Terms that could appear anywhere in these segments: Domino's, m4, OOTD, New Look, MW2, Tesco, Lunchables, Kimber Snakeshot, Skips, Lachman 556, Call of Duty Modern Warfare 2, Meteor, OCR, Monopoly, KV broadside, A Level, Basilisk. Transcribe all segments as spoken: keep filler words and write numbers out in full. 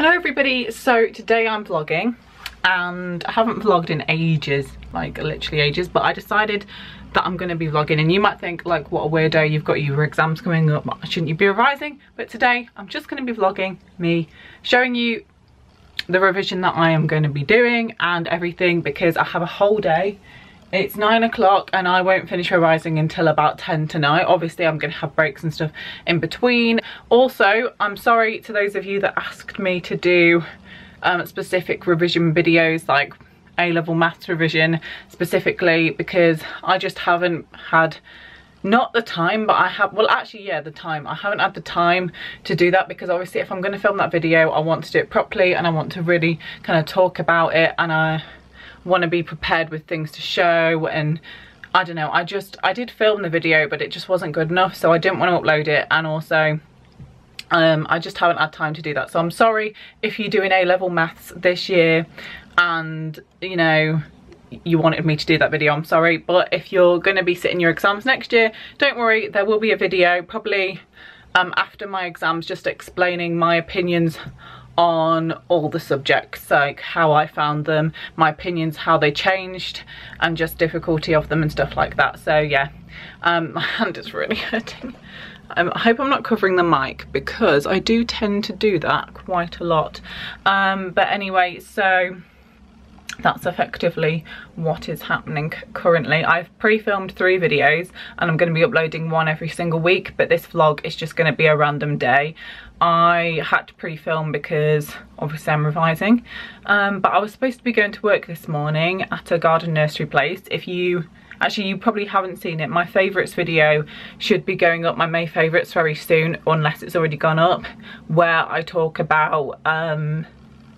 Hello everybody, so today I'm vlogging and I haven't vlogged in ages, like literally ages, but I decided that I'm going to be vlogging. And you might think, like, what a weirdo, you've got your exams coming up, shouldn't you be revising? But today I'm just going to be vlogging me, showing you the revision that I am going to be doing and everything, because I have a whole day. It's nine o'clock and I won't finish revising until about ten tonight. Obviously I'm going to have breaks and stuff in between. Also, I'm sorry to those of you that asked me to do um, specific revision videos, like A Level maths revision specifically, because I just haven't had, not the time, but I have, well actually yeah, the time. I haven't had the time to do that, because obviously if I'm going to film that video, I want to do it properly and I want to really kind of talk about it, and I want to be prepared with things to show. And I don't know, I just I did film the video but it just wasn't good enough, so I didn't want to upload it, and also um I just haven't had time to do that. So I'm sorry if you're doing A Level maths this year and you know you wanted me to do that video, I'm sorry, but if you're going to be sitting your exams next year, don't worry, there will be a video probably um after my exams just explaining my opinions on all the subjects, like how I found them, my opinions, how they changed, and just difficulty of them and stuff like that. So yeah, um, my hand is really hurting. Um, I hope I'm not covering the mic because I do tend to do that quite a lot. Um, but anyway, so that's effectively what is happening currently. I've pre-filmed three videos and I'm going to be uploading one every single week, but this vlog is just going to be a random day. I had to pre-film because obviously I'm revising, um, but I was supposed to be going to work this morning at a garden nursery place. If you actually, you probably haven't seen it, my favourites video should be going up, my May favourites, very soon, unless it's already gone up, where I talk about um,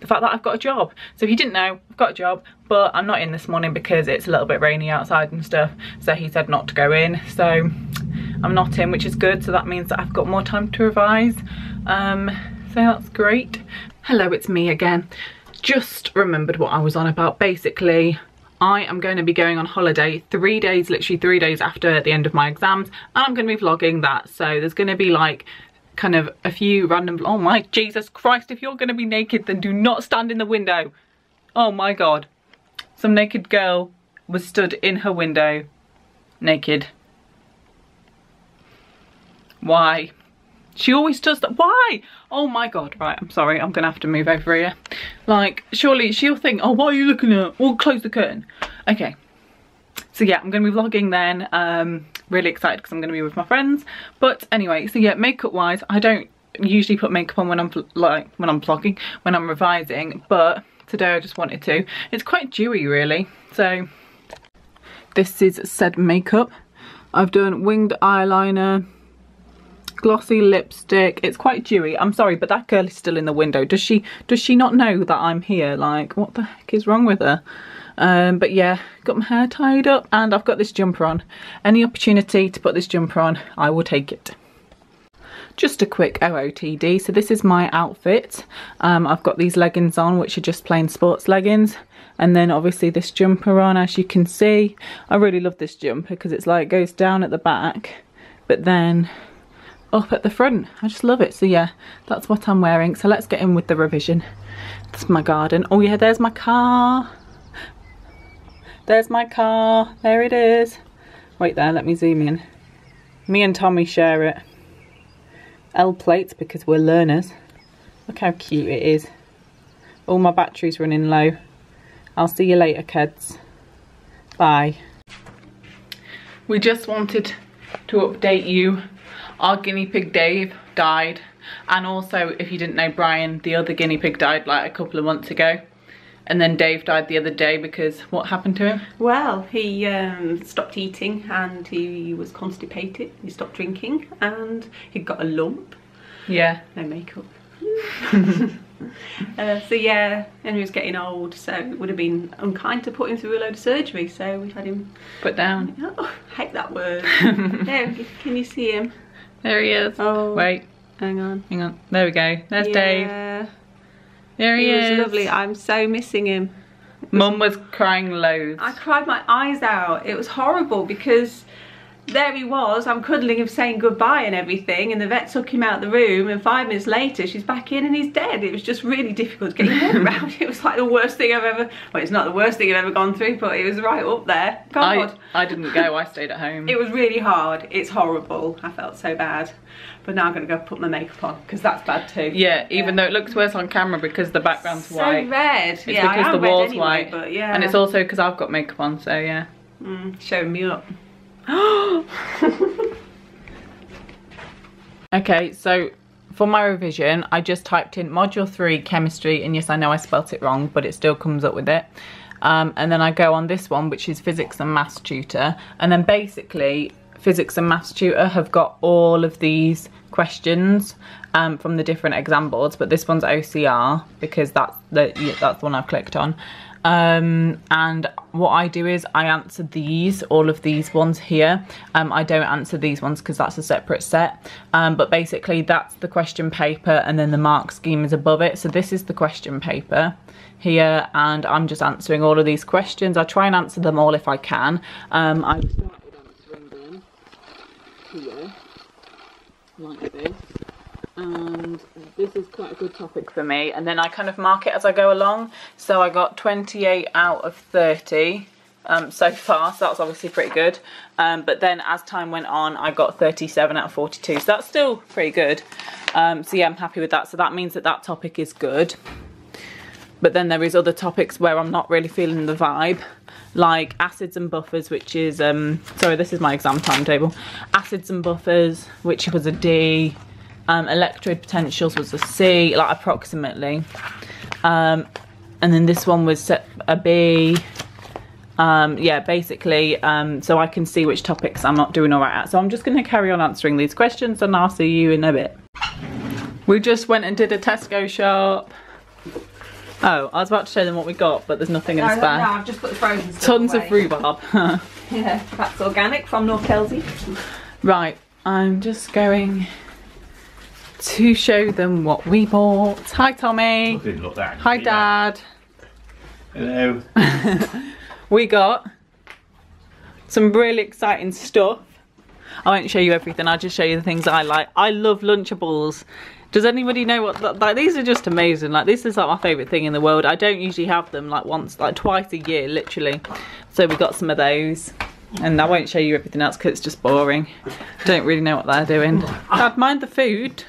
the fact that I've got a job. So if you didn't know, I've got a job, but I'm not in this morning because it's a little bit rainy outside and stuff, so he said not to go in, so I'm not in, which is good. So that means that I've got more time to revise, um so that's great. Hello, it's me again. Just remembered what I was on about. Basically, I am going to be going on holiday three days literally three days after the end of my exams, and I'm going to be vlogging that. So there's going to be like kind of a few random, oh my Jesus Christ, if you're going to be naked then do not stand in the window. Oh my god, some naked girl was stood in her window naked. Why? She always does that. Why? Oh my god. Right, I'm sorry, I'm gonna have to move over here. Like, surely she'll think, oh, what are you looking at? We'll close the curtain. Okay, so yeah, I'm gonna be vlogging then. um Really excited because I'm going to be with my friends. But anyway, so yeah, makeup wise, I don't usually put makeup on when I'm like when I'm vlogging, when I'm revising, but today I just wanted to. It's quite dewy really, so this is said makeup. I've done winged eyeliner, glossy lipstick. It's quite dewy. I'm sorry, but that girl is still in the window. Does she does she not know that I'm here? Like, what the heck is wrong with her? Um, but yeah, got my hair tied up and I've got this jumper on. Any opportunity to put this jumper on, I will take it. Just a quick O O T D. So this is my outfit. Um, I've got these leggings on, which are just plain sports leggings. And then obviously this jumper on, as you can see. I really love this jumper because it's like goes down at the back, but then up at the front. I just love it. So yeah, that's what I'm wearing. So let's get in with the revision. That's my garden. Oh yeah, there's my car. There's my car, there it is. Wait there, let me zoom in. Me and Tommy share it. L plates because we're learners. Look how cute it is. Oh, my battery's running low. I'll see you later, kids. Bye. We just wanted to update you. Our guinea pig Dave died. And also, if you didn't know, Brian, the other guinea pig, died like a couple of months ago. And then Dave died the other day because what happened to him? Well, he um, stopped eating and he was constipated. He stopped drinking and he got a lump. Yeah. No makeup. uh, so yeah, and he was getting old, so it would have been unkind to put him through a load of surgery. So we had him put down. Oh, I hate that word. There, can you see him? There he is. Oh, wait. Hang on. Hang on. There we go. There's yeah. Dave. Yeah. There he, he is. Lovely. I'm so missing him. Mum was crying loads. I cried my eyes out. It was horrible because there he was, I'm cuddling him saying goodbye and everything, and the vet took him out the room, and five minutes later she's back in and he's dead. It was just really difficult getting him around. It was like the worst thing I've ever, well, it's not the worst thing I've ever gone through, but it was right up there. God. I, I didn't go, I stayed at home. It was really hard, it's horrible, I felt so bad. But now I'm going to go put my makeup on, because that's bad too. Yeah, even yeah. though it looks worse on camera because the background's so white. So red. It's yeah, because I am the wall's red anyway, white. But yeah. And it's also because I've got makeup on, so yeah. Mm, showing me up. Okay, so for my revision, I just typed in module three chemistry, and yes, I know I spelt it wrong, but it still comes up with it. Um, and then I go on this one, which is physics and maths tutor, and then basically physics and maths tutor have got all of these questions um, from the different exam boards, but this one's O C R because that's the that's the one I've clicked on. Um, and what I do is I answer these, all of these ones here. Um, I don't answer these ones because that's a separate set. Um, but basically that's the question paper, and then the mark scheme is above it. So this is the question paper here, and I'm just answering all of these questions. I try and answer them all if I can. Um, I've started answering them here, like this. And this is quite a good topic for me, and then I kind of mark it as I go along. So I got twenty-eight out of thirty um, so far, so that's obviously pretty good. Um, but then as time went on, I got thirty-seven out of forty-two, so that's still pretty good. Um, so yeah, I'm happy with that. So that means that that topic is good. But then there is other topics where I'm not really feeling the vibe, like acids and buffers, which is, um, sorry, this is my exam timetable. Acids and buffers, which was a D. Um, electrode potentials was a C, like approximately, um, and then this one was a B. Um, yeah, basically, um, so I can see which topics I'm not doing all right at. So I'm just going to carry on answering these questions, and I'll see you in a bit. We just went and did a Tesco shop. Oh, I was about to show them what we got, but there's nothing in the bag. No, I've just put the frozen stuff Tons away. of rhubarb. Yeah, that's organic from North Kelsey. Right, I'm just going to show them what we bought. Hi Tommy. Didn't look that Hi Dad. Hello. We got some really exciting stuff. I won't show you everything, I'll just show you the things I like. I love Lunchables. Does anybody know what, like, these are just amazing. Like, this is like my favourite thing in the world. I don't usually have them, like once, like twice a year, literally. So we got some of those. And I won't show you everything else because it's just boring. Don't really know what they're doing. Dad, mind the food.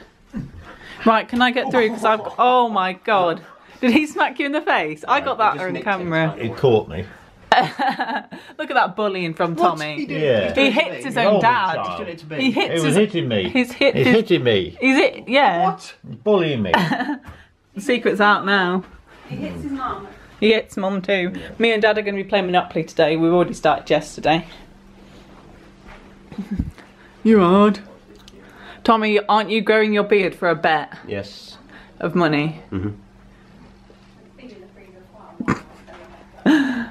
Right, can I get through? Because I've got, oh my god, did he smack you in the face? I got that on camera. It caught me. Look at that bullying from Tommy. Yeah. He hits his own dad. He hits. He was hitting me. He's hit. He's hitting me. He's hit. Yeah. What? Bullying me. Secret's out now. He hits his mum. He hits mum too. Me and Dad are going to be playing Monopoly today. We already started yesterday. You're odd. Tommy, aren't you growing your beard for a bet? Yes. Of money? Mm-hmm.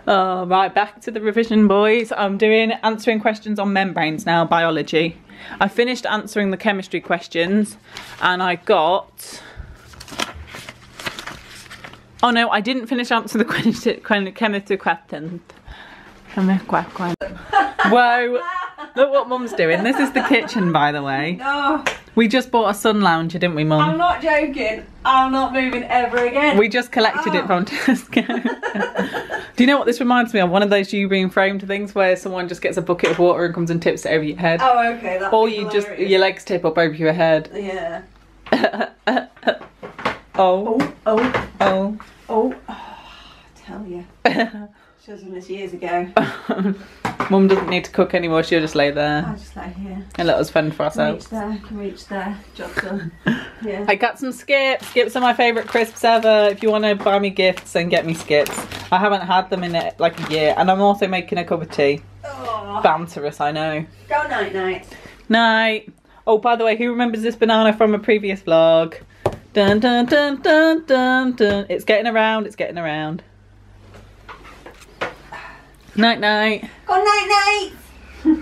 Oh, right, back to the revision, boys. I'm doing answering questions on membranes now, biology. I finished answering the chemistry questions, and I got... Oh no, I didn't finish answering the chemistry questions. Whoa. Look what Mum's doing. This is the kitchen, by the way. Oh. We just bought a sun lounger, didn't we, Mum? I'm not joking. I'm not moving ever again. We just collected oh. it from Tesco. Do you know what this reminds me of? One of those you being framed things where someone just gets a bucket of water and comes and tips it over your head. Oh, okay. That'd or you hilarious. just, your legs tip up over your head. Yeah. oh. Oh, oh, oh, oh. oh. I tell you. She was from this years ago. Mum doesn't need to cook anymore, she'll just lay there. I'll just lay here. And let us fend for ourselves. Can reach there, can reach there, job done. Yeah. I got some Skips. Skips are my favourite crisps ever. If you want to buy me gifts, then get me Skips. I haven't had them in like a year, and I'm also making a cup of tea. Oh. Banterous, I know. Go night night. Night. Oh, by the way, who remembers this banana from a previous vlog? Dun dun dun dun dun dun. It's getting around, it's getting around. Night night. Good night night.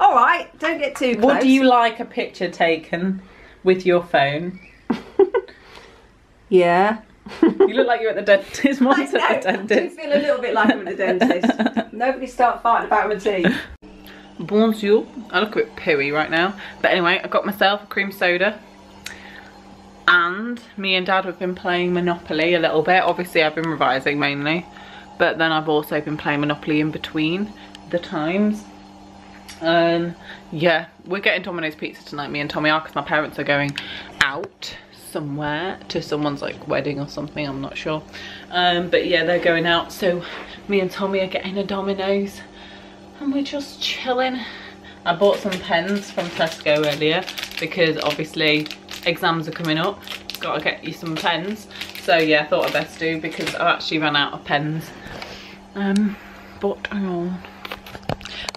All right, don't get too close. Would you like a picture taken with your phone? Yeah. You look like you're at the dentist. Mine's at the dentist. I feel a little bit like I'm at the dentist. Nobody start fighting about my teeth. Bonjour. I look a bit pooey right now. But anyway, I got myself a cream soda. And me and Dad have been playing Monopoly a little bit. Obviously, I've been revising mainly. But then I've also been playing Monopoly in between the times. Um, yeah, we're getting Domino's pizza tonight, me and Tommy are, because my parents are going out somewhere to someone's like wedding or something, I'm not sure. Um, but yeah, they're going out, so me and Tommy are getting a Domino's and we're just chilling. I bought some pens from Tesco earlier because obviously exams are coming up. Gotta get you some pens. So yeah, I thought I'd best do because I've actually run out of pens. Um, but hang on.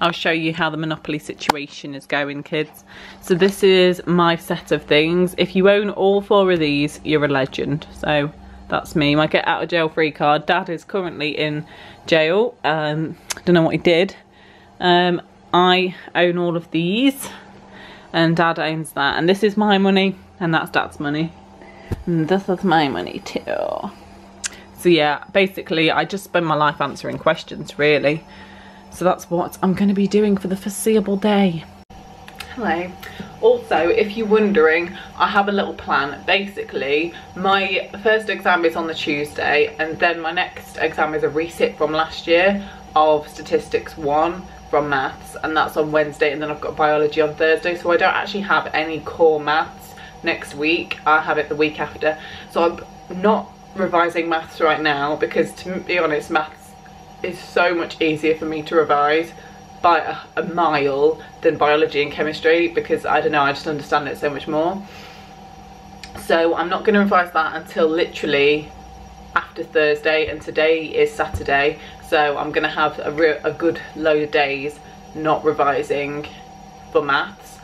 I'll show you how the Monopoly situation is going, kids. So this is my set of things. If you own all four of these, you're a legend. So that's me, my get out of jail free card. Dad is currently in jail. Um, don't know what he did. Um, I own all of these and Dad owns that. And this is my money and that's Dad's money. And this is my money too. So yeah, basically I just spend my life answering questions really. So that's what I'm going to be doing for the foreseeable day. Hello. Also, if you're wondering, I have a little plan. Basically, my first exam is on the Tuesday, and then my next exam is a resit from last year of Statistics one from Maths, and that's on Wednesday, and then I've got Biology on Thursday, so I don't actually have any core Maths next week. I have it the week after. So I'm not revising Maths right now, because to be honest, Maths is so much easier for me to revise by a, a mile than biology and chemistry, because I don't know, I just understand it so much more. So I'm not going to revise that until literally after Thursday, and today is Saturday, so I'm going to have a, real, a good load of days not revising for maths.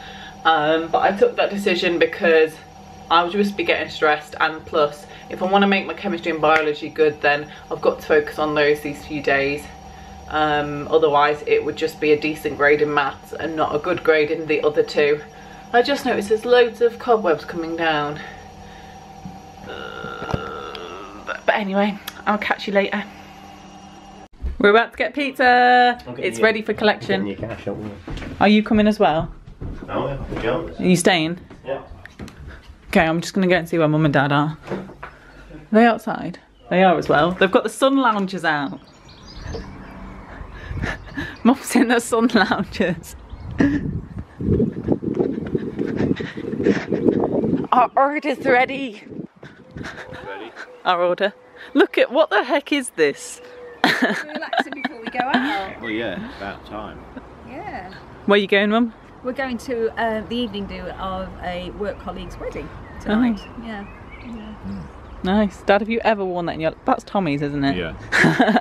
Um, but I took that decision because I would just be getting stressed, and plus if I want to make my chemistry and biology good, then I've got to focus on those these few days. Um, otherwise it would just be a decent grade in maths and not a good grade in the other two. I just noticed there's loads of cobwebs coming down. Uh, but anyway, I'll catch you later. We're about to get pizza. It's you, ready for collection. Your cash, aren't we? Are you coming as well? No, I'm jealous. Are you staying? Yeah. Okay, I'm just going to go and see where Mum and Dad are. Are they outside? They are as well. They've got the sun loungers out. Mum's in the sun loungers. Our order's ready. ready. Our order. Look at, what the heck is this? Relaxing before we go out. Well, yeah, about time. Yeah. Where are you going, Mum? We're going to uh, the evening do of a work colleague's wedding tonight. Oh. Yeah. yeah. Mm. Nice. Dad, have you ever worn that in your... That's Tommy's, isn't it? Yeah.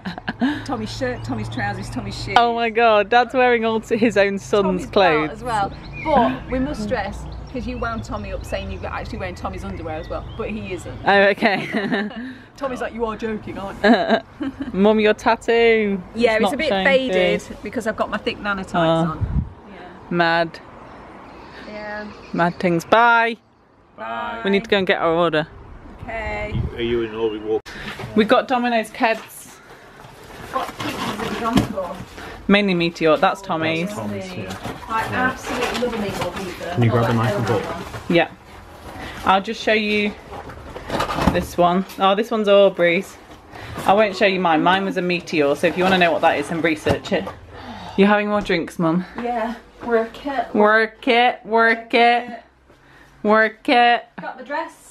Tommy's shirt, Tommy's trousers, Tommy's shoes. Oh my God, Dad's wearing all his own son's Tommy's clothes. as well. But we must stress, because you wound Tommy up saying you were actually wearing Tommy's underwear as well, but he isn't. Oh, okay. Tommy's like, you are joking, aren't you? Uh, Mum, your tattoo. Yeah, it's, it's a bit faded too, because I've got my thick nanitites oh. on. Mad. Yeah. Mad things. Bye. Bye. We need to go and get our order. Okay. Are you in all we walk? We got Domino's Keds. What pizzas have you gone for? Mainly Meteor. That's Tommy's. That's Tommy's, yeah. I absolutely love Meteor pizza. Can you grab a knife and fork? Yeah. I'll just show you this one. Oh, this one's Aubrey's. I won't show you mine. Mine was a Meteor, so if you want to know what that is, then research it. You're having more drinks, Mum? Yeah. Work it. Work it. Work it. Work it. Got the dress.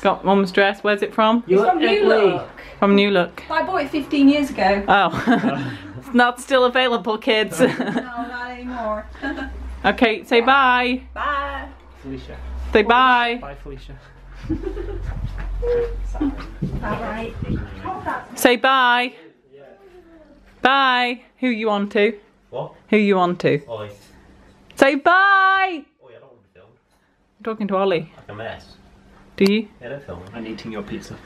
Got Mum's dress. Where's it from? It's from New Look. From New Look. I bought it fifteen years ago. Oh. It's not still available, kids. No, not anymore. Okay, say bye. Bye. Felicia. Say bye. Bye, Felicia. Sorry. Bye. Say bye. Bye. Who you on to? What? Who you on to? Oi. Say bye! Oh, yeah, I don't want to film. I'm talking to Ollie. Like a mess. Do you? Yeah, don't film. I'm eating your pizza.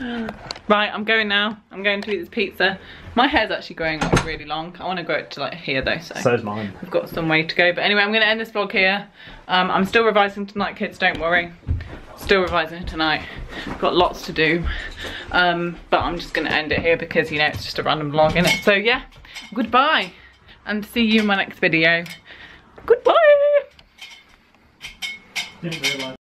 Right, I'm going now. I'm going to eat this pizza. My hair's actually growing like really long. I want to grow it to like here though. So so's mine. We've got some way to go. But anyway, I'm going to end this vlog here. Um, I'm still revising tonight, kids. Don't worry. still revising tonight. Got lots to do, um, but I'm just going to end it here because, you know, it's just a random vlog, isn't it? So yeah, goodbye, and see you in my next video. Goodbye.